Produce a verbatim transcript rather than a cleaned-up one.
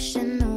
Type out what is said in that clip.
ocean.